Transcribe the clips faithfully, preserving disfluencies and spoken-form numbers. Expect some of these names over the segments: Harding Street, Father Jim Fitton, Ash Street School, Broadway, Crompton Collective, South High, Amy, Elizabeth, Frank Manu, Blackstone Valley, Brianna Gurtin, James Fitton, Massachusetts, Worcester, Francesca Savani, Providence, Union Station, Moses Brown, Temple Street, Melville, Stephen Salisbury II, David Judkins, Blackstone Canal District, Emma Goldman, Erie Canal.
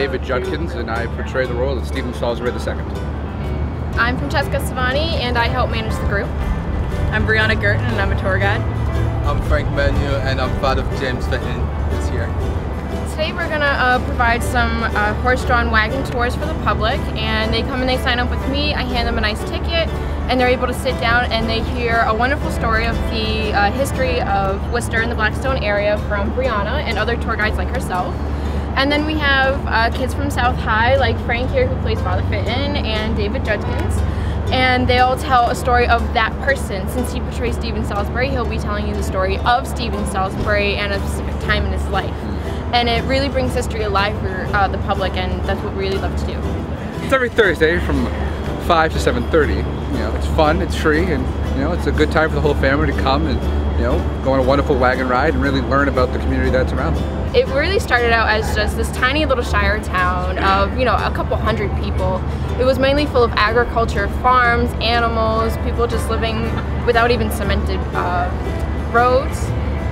David Judkins, and I portray the role of Stephen Salisbury the second. I'm Francesca Savani, and I help manage the group. I'm Brianna Gurtin, and I'm a tour guide. I'm Frank Manu, and I'm Father James Fitton this year. Today we're going to uh, provide some uh, horse-drawn wagon tours for the public, and they come and they sign up with me, I hand them a nice ticket, and they're able to sit down and they hear a wonderful story of the uh, history of Worcester and the Blackstone area from Brianna and other tour guides like herself. And then we have uh, kids from South High, like Frank here, who plays Father Fitton, and David Judkins. And they'll tell a story of that person. Since he portrays Stephen Salisbury, he'll be telling you the story of Stephen Salisbury and a specific time in his life. And it really brings history alive for uh, the public, and that's what we really love to do. It's every Thursday from five to seven thirty. You know, it's fun, it's free, and you know, it's a good time for the whole family to come and you know, go on a wonderful wagon ride and really learn about the community that's around them. It really started out as just this tiny little shire town of, you know, a couple hundred people. It was mainly full of agriculture, farms, animals, people just living without even cemented uh, roads.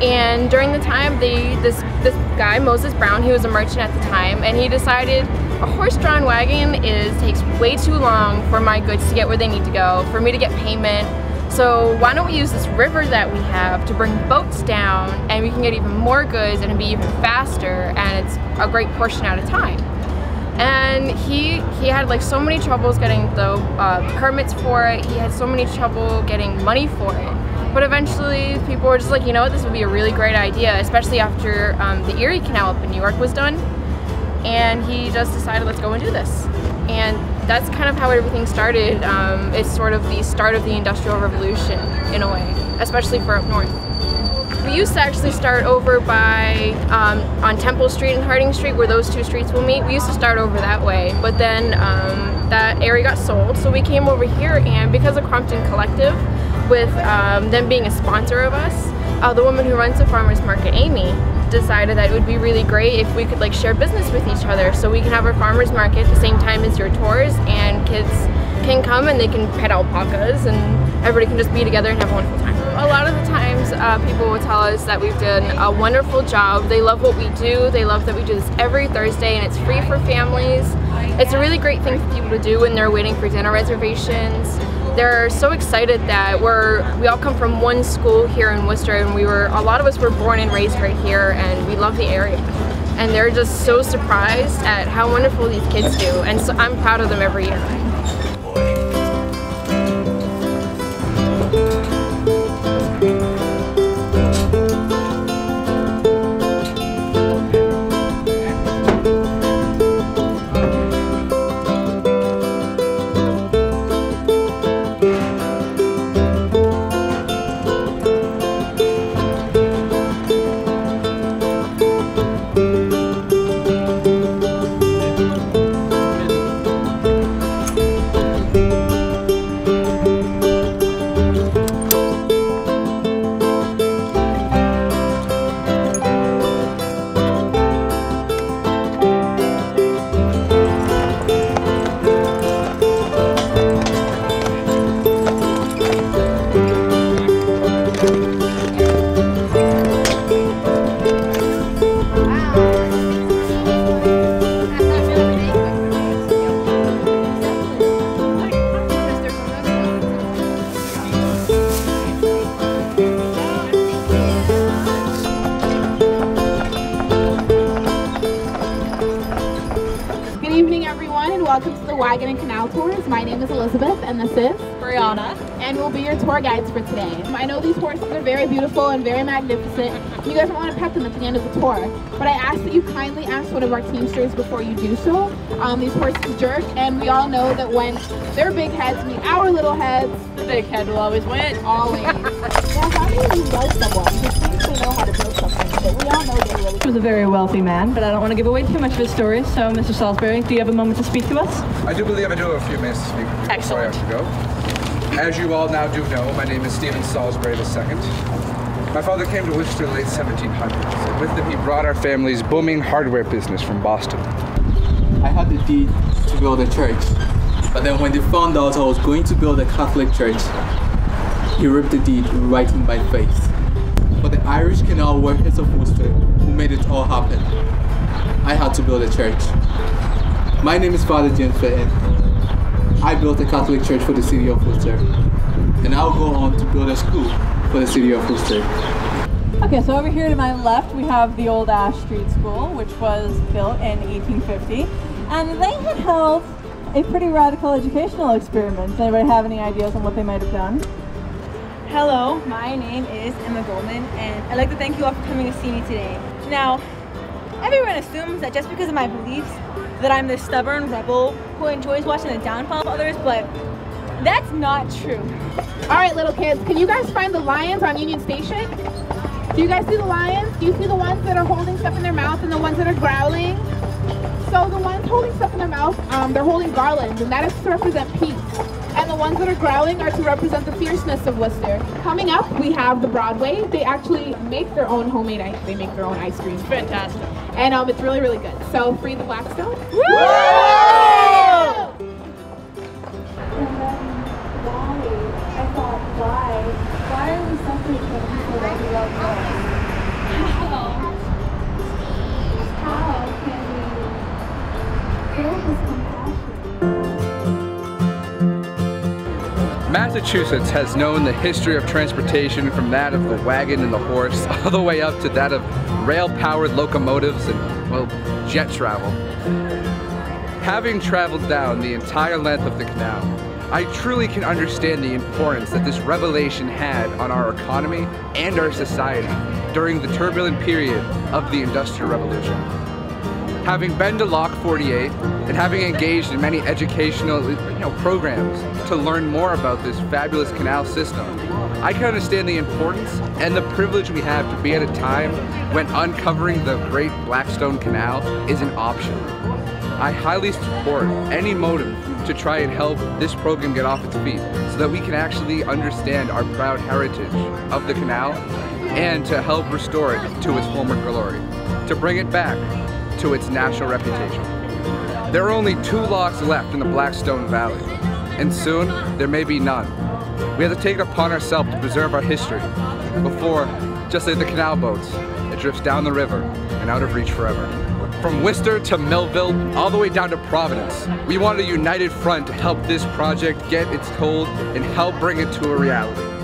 And during the time, they, this, this guy, Moses Brown, he was a merchant at the time, and he decided a horse-drawn wagon is takes way too long for my goods to get where they need to go, for me to get payment. So why don't we use this river that we have to bring boats down, and we can get even more goods and it'll be even faster, and it's a great portion at a time. And he he had like so many troubles getting the uh, permits for it. He had so many trouble getting money for it. But eventually people were just like, you know what, this would be a really great idea, especially after um, the Erie Canal up in New York was done. And he just decided, let's go and do this. And that's kind of how everything started. Um, it's sort of the start of the Industrial Revolution, in a way, especially for up north. We used to actually start over by, um, on Temple Street and Harding Street, where those two streets will meet. We used to start over that way, but then um, that area got sold, so we came over here, and because of Crompton Collective, with um, them being a sponsor of us, uh, the woman who runs the farmer's market, Amy, decided that it would be really great if we could like share business with each other, so we can have our farmers market at the same time as your tours, and kids can come and they can pet alpacas and everybody can just be together and have a wonderful time. A lot of the times uh, people will tell us that we've done a wonderful job. They love what we do. They love that we do this every Thursday and it's free for families. It's a really great thing for people to do when they're waiting for dinner reservations. They're so excited that we're, we all come from one school here in Worcester, and we were, a lot of us were born and raised right here, and we love the area. And they're just so surprised at how wonderful these kids do, and so I'm proud of them every year. Welcome to the Wagon and Canal Tours. My name is Elizabeth and this is Brianna, and we'll be your tour guides for today. I know these horses are very beautiful and very magnificent. You guys don't want to pet them at the end of the tour, but I ask that you kindly ask one of our teamsters before you do so. Um, these horses jerk, and we all know that when their big heads meet our little heads, the big head will always win. Always. Now, how do you love someone who thinks they know how to build something, but we all know they really do? He was a very wealthy man, but I don't want to give away too much of his story, so Mister Salisbury, do you have a moment to speak to us? I do believe I do have a few minutes to speak with you. Excellent. Before I have to go. As you all now do know, my name is Stephen Salisbury the second. My father came to Worcester in the late seventeen hundreds, and with him he brought our family's booming hardware business from Boston. I had the deed to build a church, but then when they found out I was going to build a Catholic church, he ripped the deed right in my face. But the Irish canal workers of Worcester who made it all happen. I had to build a church. My name is Father Jim Fitton. I built a Catholic church for the city of Worcester, and I'll go on to build a school for the city of Worcester. Okay, so over here to my left we have the old Ash Street School, which was built in eighteen fifty, and they had held a pretty radical educational experiment. Does anybody have any ideas on what they might have done? Hello, my name is Emma Goldman, and I'd like to thank you all for coming to see me today. Now, everyone assumes that just because of my beliefs that I'm this stubborn rebel who enjoys watching the downfall of others, but that's not true. All right, little kids, can you guys find the lions on Union Station? Do you guys see the lions? Do you see the ones that are holding stuff in their mouth and the ones that are growling? So the ones holding stuff in their mouth, um, they're holding garlands, and that is to represent peace. And the ones that are growling are to represent the fierceness of Worcester. Coming up, we have the Broadway. They actually make their own homemade ice. They make their own ice cream. Fantastic. And um, it's really, really good. So free the Blackstone. Woo! And then why? I thought, why? Why are we suffering from people that we don't know? How? How can we build this compassion? Massachusetts has known the history of transportation from that of the wagon and the horse all the way up to that of rail-powered locomotives and, well, jet travel. Having traveled down the entire length of the canal, I truly can understand the importance that this revelation had on our economy and our society during the turbulent period of the Industrial Revolution. Having been to Lock forty-eight and having engaged in many educational you know, programs to learn more about this fabulous canal system, I can understand the importance and the privilege we have to be at a time when uncovering the Great Blackstone Canal is an option. I highly support any motive to try and help this program get off its feet so that we can actually understand our proud heritage of the canal and to help restore it to its former glory, to bring it back to its national reputation. There are only two locks left in the Blackstone Valley, and soon there may be none. We have to take it upon ourselves to preserve our history before, just like the canal boats, it drifts down the river and out of reach forever. From Worcester to Melville, all the way down to Providence, we want a united front to help this project get its hold and help bring it to a reality.